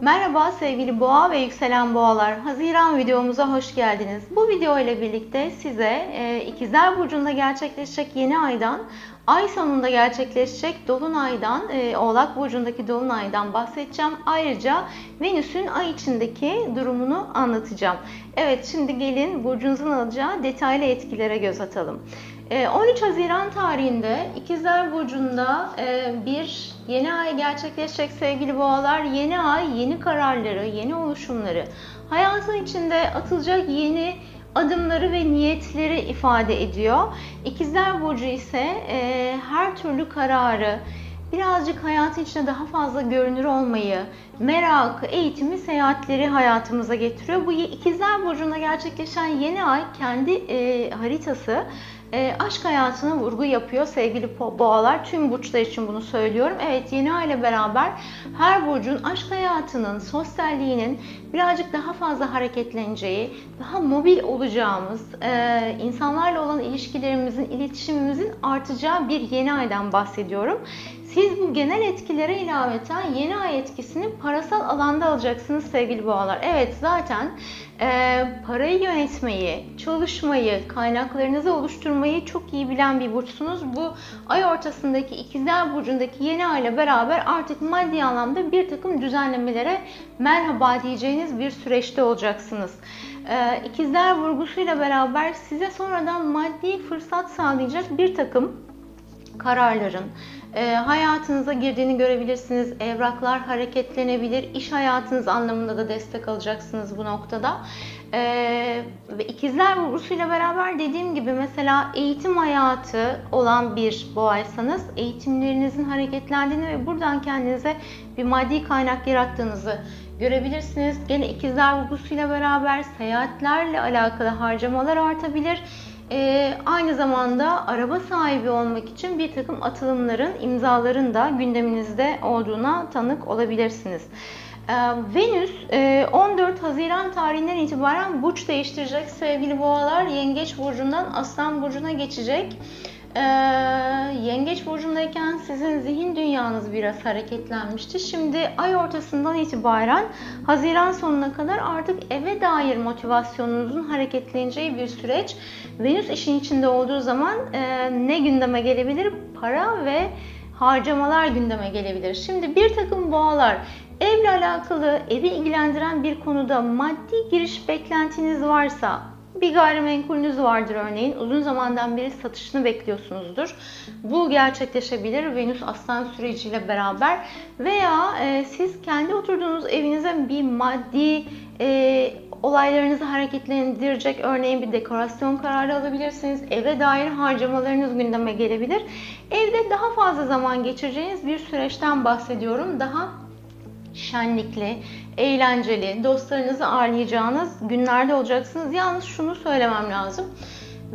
Merhaba sevgili boğa ve yükselen boğalar. Haziran videomuza hoş geldiniz. Bu video ile birlikte size İkizler burcunda gerçekleşecek yeni aydan, ay sonunda gerçekleşecek dolunaydan, Oğlak burcundaki dolunaydan bahsedeceğim. Ayrıca Venüs'ün ay içindeki durumunu anlatacağım. Evet, şimdi gelin burcunuzun alacağı detaylı etkilere göz atalım. 13 Haziran tarihinde İkizler burcunda bir yeni ay gerçekleşecek sevgili boğalar. Yeni ay yeni kararları, yeni oluşumları, hayatın içinde atılacak yeni adımları ve niyetleri ifade ediyor. İkizler burcu ise her türlü kararı, birazcık hayatın içine daha fazla görünür olmayı, merak, eğitimi, seyahatleri hayatımıza getiriyor. Bu İkizler burcunda gerçekleşen yeni ay kendi haritası aşk hayatına vurgu yapıyor sevgili boğalar. Tüm burçlar için bunu söylüyorum. Evet, yeni ay ile beraber her burcun aşk hayatının, sosyalliğinin birazcık daha fazla hareketleneceği, daha mobil olacağımız, insanlarla olan ilişkilerimizin, iletişimimizin artacağı bir yeni aydan bahsediyorum. Siz bu genel etkilere ilaveten yeni ay etkisini parasal alanda alacaksınız sevgili boğalar. Evet, zaten parayı yönetmeyi, çalışmayı, kaynaklarınızı oluşturmayı çok iyi bilen bir burçsunuz. Bu ay ortasındaki İkizler burcundaki yeni ay ile beraber artık maddi anlamda bir takım düzenlemelere merhaba diyeceğiniz bir süreçte olacaksınız. İkizler vurgusuyla beraber size sonradan maddi fırsat sağlayacak bir takım kararların hayatınıza girdiğini görebilirsiniz. Evraklar hareketlenebilir. İş hayatınız anlamında da destek alacaksınız bu noktada. İkizler vurgusuyla beraber dediğim gibi mesela eğitim hayatı olan bir boğaysanız eğitimlerinizin hareketlendiğini ve buradan kendinize bir maddi kaynak yarattığınızı görebilirsiniz. Gene İkizler vurgusuyla beraber seyahatlerle alakalı harcamalar artabilir. Aynı zamanda araba sahibi olmak için bir takım atılımların, imzaların da gündeminizde olduğuna tanık olabilirsiniz. Venüs 14 Haziran tarihinden itibaren burç değiştirecek sevgili boğalar. Yengeç burcundan Aslan burcuna geçecek. Yengeç burcundayken sizin zihin dünyanız biraz hareketlenmişti. Şimdi ay ortasından itibaren Haziran sonuna kadar artık eve dair motivasyonunuzun hareketleneceği bir süreç. Venüs işin içinde olduğu zaman ne gündeme gelebilir? Para ve harcamalar gündeme gelebilir. Şimdi bir takım boğalar, evle alakalı, evi ilgilendiren bir konuda maddi giriş beklentiniz varsa, bir gayrimenkulünüz vardır örneğin. Uzun zamandan beri satışını bekliyorsunuzdur. Bu gerçekleşebilir Venüs Aslan süreciyle beraber. Veya siz kendi oturduğunuz evinize bir maddi olaylarınızı hareketlendirecek örneğin bir dekorasyon kararı alabilirsiniz. Eve dair harcamalarınız gündeme gelebilir. Evde daha fazla zaman geçireceğiniz bir süreçten bahsediyorum. Daha şenlikli, eğlenceli, dostlarınızı ağırlayacağınız günlerde olacaksınız. Yalnız şunu söylemem lazım.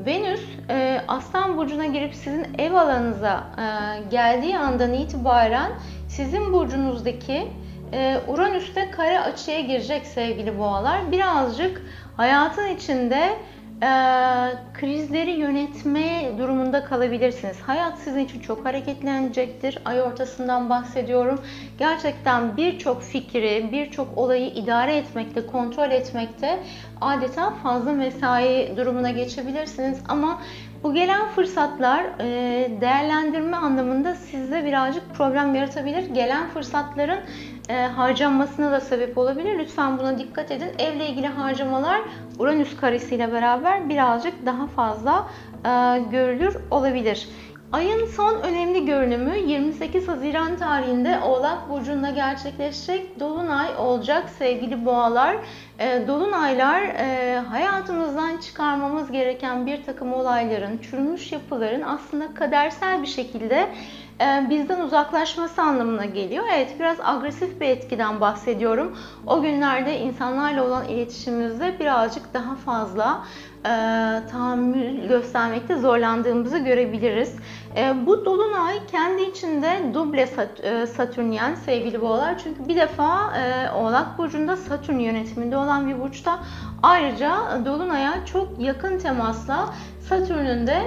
Venüs Aslan burcuna girip sizin ev alanınıza geldiği andan itibaren sizin burcunuzdaki Uranüs'te kare açıya girecek sevgili boğalar. Birazcık hayatın içinde krizleri yönetme durumunda kalabilirsiniz. Hayat sizin için çok hareketlenecektir. Ay ortasından bahsediyorum. Gerçekten birçok fikri, birçok olayı idare etmekte, kontrol etmekte adeta fazla mesai durumuna geçebilirsiniz. Ama bu gelen fırsatlar değerlendirme anlamında sizde birazcık problem yaratabilir. Gelen fırsatların harcanmasına da sebep olabilir. Lütfen buna dikkat edin. Evle ilgili harcamalar Uranüs karesiyle beraber birazcık daha fazla görülür olabilir. Ayın son önemli görünümü 28 Haziran tarihinde Oğlak burcunda gerçekleşecek dolunay olacak sevgili boğalar. Dolunaylar hayatımızdan çıkarmamız gereken bir takım olayların, çürümüş yapıların aslında kadersel bir şekilde bizden uzaklaşması anlamına geliyor. Evet, biraz agresif bir etkiden bahsediyorum. O günlerde insanlarla olan iletişimimizde birazcık daha fazla tahammül göstermekte zorlandığımızı görebiliriz. Bu dolunay kendi içinde duble satürnyen sevgili boğalar. Çünkü bir defa Oğlak burcunda Satürn yönetiminde olan bir burçta. Ayrıca dolunaya çok yakın temasla Satürn'ün de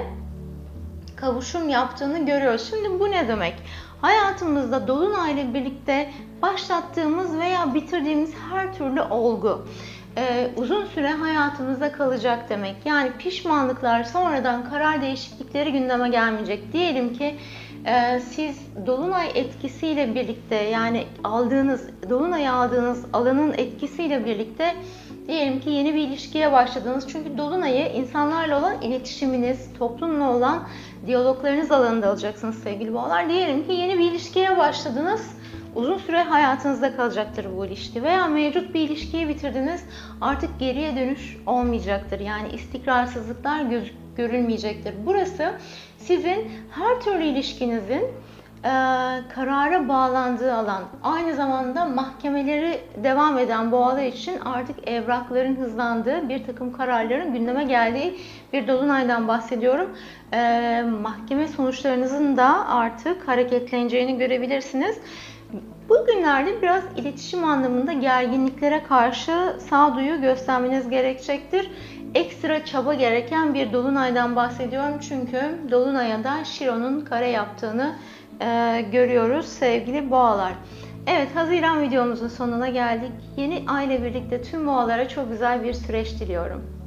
kavuşum yaptığını görüyoruz. Şimdi bu ne demek? Hayatımızda dolunayla birlikte başlattığımız veya bitirdiğimiz her türlü olgu uzun süre hayatımızda kalacak demek. Yani pişmanlıklar, sonradan karar değişiklikleri gündeme gelmeyecek. Diyelim ki siz dolunay etkisiyle birlikte, yani dolunayı aldığınız alanın etkisiyle birlikte diyelim ki yeni bir ilişkiye başladınız. Çünkü dolunayı insanlarla olan iletişiminiz, toplumla olan diyaloglarınız alanında alacaksınız sevgili boğalar. Diyelim ki yeni bir ilişkiye başladınız. Uzun süre hayatınızda kalacaktır bu ilişki veya mevcut bir ilişkiyi bitirdiniz, artık geriye dönüş olmayacaktır. Yani istikrarsızlıklar görülmeyecektir. Burası sizin her türlü ilişkinizin karara bağlandığı alan. Aynı zamanda mahkemeleri devam eden boğalar için artık evrakların hızlandığı, bir takım kararların gündeme geldiği bir dolunaydan bahsediyorum. Mahkeme sonuçlarınızın da artık hareketleneceğini görebilirsiniz. Bugünlerde biraz iletişim anlamında gerginliklere karşı sağduyu göstermeniz gerekecektir. Ekstra çaba gereken bir dolunaydan bahsediyorum. Çünkü dolunaya da Şiron'un kare yaptığını görüyoruz sevgili boğalar. Evet, Haziran videomuzun sonuna geldik. Yeni ay ile birlikte tüm boğalara çok güzel bir süreç diliyorum.